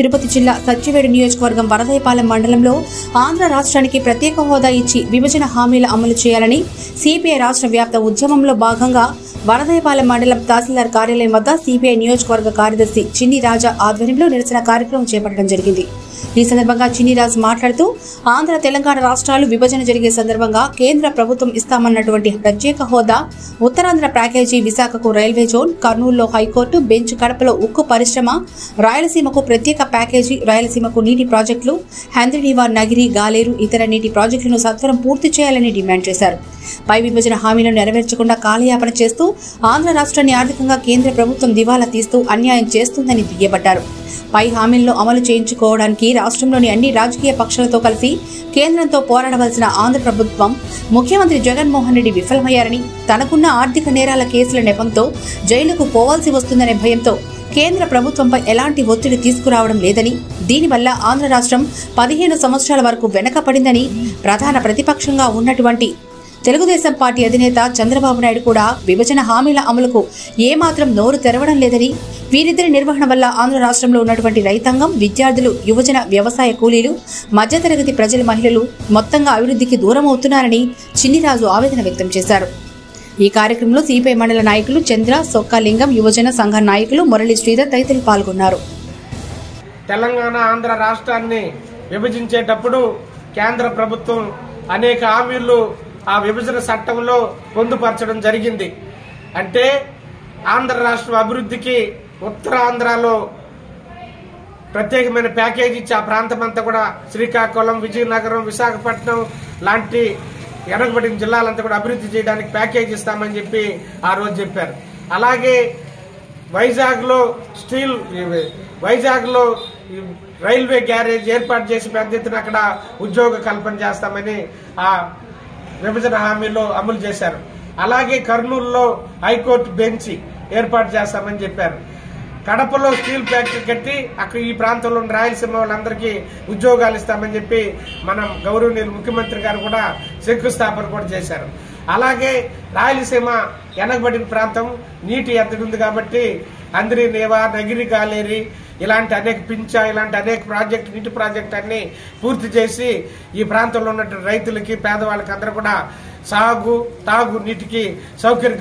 తిరుపతి జిల్లా సచ్చివేడు నియోజకవర్గం వరదయపాలెం మండలంలో ఆంధ్ర రాష్ట్రానికి ప్రత్యేక హోదా ఇచ్చి విభజన హామీల అమలు చేయాలని సిపిఐ రాష్ట్ర వ్యాప్త ఉద్యమంలో భాగంగా వరదయపాలెం మండలం తహసీల్దార్ కార్యాలయం వద్ద సిపిఐ నియోజకవర్గ కార్యదర్శి చిన్ని రాజా ఆధ్వర్యంలో నిరసన కార్యక్రమం చేపట్టడం జరిగింది. ఈ సందర్భంగా చిన్ని రాజు మాట్లాడుతూ ఆంధ్ర తెలంగాణ రాష్ట్రాలు విభజన జరిగే సందర్భంగా కేంద్ర ప్రభుత్వం ఇస్తామన్నటువంటి ప్రత్యేక హోదా, ఉత్తరాంధ్ర ప్యాకేజీ, విశాఖకు రైల్వే జోన్, కర్నూలులో హైకోర్టు బెంచ్, కడపలో ఉక్కు పరిశ్రమ, రాయలసీమకు ప్రత్యేక ప్యాకేజీ, రాయలసీమకు నీటి ప్రాజెక్టులు, హంద్రీనీవా, నగిరి, గాలేరు ఇతర నీటి ప్రాజెక్టులను సత్వరం పూర్తి చేయాలని డిమాండ్ చేశారు. పై విభజన హామీలను నెరవేర్చకుండా కాలయాపన చేస్తూ ఆంధ్ర రాష్ట్రాన్ని ఆర్థికంగా కేంద్ర ప్రభుత్వం దివాలా తీస్తూ అన్యాయం చేస్తుందని దుయ్యబట్టారు. పై హామీలను అమలు చేయించుకోవడానికి రాష్ట్రంలోని అన్ని రాజకీయ పక్షాలతో కలిసి కేంద్రంతో పోరాడవలసిన ఆంధ్ర ప్రభుత్వం ముఖ్యమంత్రి జగన్మోహన్ రెడ్డి విఫలమయ్యారని, తనకున్న ఆర్థిక నేరాల కేసుల నెపంతో జైలుకు పోవాల్సి వస్తుందనే భయంతో కేంద్ర ప్రభుత్వంపై ఎలాంటి ఒత్తిడి తీసుకురావడం లేదని, దీనివల్ల ఆంధ్ర రాష్ట్రం 15 సంవత్సరాల వరకు వెనకపడిందని ప్రధాన ప్రతిపక్షంగా ఉన్నటువంటి తెలుగుదేశం పార్టీ అధినేత చంద్రబాబు నాయుడు కూడా విభజన హామీల అమలుకు ఏమాత్రం నోరు తెరవడం లేదని, వీరిద్దరి నిర్వహణ వల్ల ఆంధ్ర రాష్ట్రంలో ఉన్నటువంటి రైతాంగం, విద్యార్థులు, యువజన, వ్యవసాయ కూలీలు, మధ్యతరగతి ప్రజల, మహిళలు మొత్తంగా అభివృద్ధికి దూరం అవుతున్నారని చిన్ని రాజు ఆవేదన వ్యక్తం చేశారు. ఈ కార్యక్రమంలో సిపిఐ మండల నాయకులు చంద్ర, సొక్కలింగం, యువజన సంఘ నాయకులు మురళి, శ్రీధర్ తదితరులు పాల్గొన్నారు. తెలంగాణ ఆంధ్ర రాష్ట్రాన్ని విభజించేటప్పుడు కేంద్ర ప్రభుత్వం అనేక హామీలు ఆ విభజన చట్టంలో పొందుపరచడం జరిగింది. అంటే ఆంధ్ర రాష్ట్ర అభివృద్ధికి ఉత్తరాంధ్రలో ప్రత్యేకమైన ప్యాకేజీ ఇచ్చి ఆ ప్రాంతం అంతా కూడా శ్రీకాకుళం, విజయనగరం, విశాఖపట్నం లాంటి వెనకబడిన జిల్లాలంతా కూడా అభివృద్ధి చేయడానికి ప్యాకేజీ ఇస్తామని చెప్పి ఆ రోజు చెప్పారు. అలాగే వైజాగ్లో రైల్వే గ్యారేజ్ ఏర్పాటు చేసి పెద్ద ఎత్తున అక్కడ ఉద్యోగ కల్పన చేస్తామని ఆ విభజన హామీలో అమలు చేశారు. అలాగే కర్నూలులో హైకోర్టు బెంచ్ ఏర్పాటు చేస్తామని చెప్పారు. కడపలో స్టీల్ ఫ్యాక్టరీ కట్టి అక్కడ ఈ ప్రాంతంలో రాయలసీమ వాళ్ళందరికీ ఉద్యోగాలు ఇస్తామని చెప్పి మనం గౌరవనీయులు ముఖ్యమంత్రి గారు కూడా శంకుస్థాపన కూడా చేశారు. అలాగే రాయలసీమ వెనకబడిన ప్రాంతం, నీటి ఎద్దడి ఉంది కాబట్టి హంద్రీనీవా, నగిరి, గాలేరి ఇలాంటి అనేక పింఛ ఇలాంటి అనేక ప్రాజెక్టు, నీటి ప్రాజెక్టు అన్ని పూర్తి చేసి ఈ ప్రాంతంలో ఉన్నటువంటి రైతులకి, పేదవాళ్ళకి అందరూ కూడా సాగు తాగు నీటికి సౌకర్యం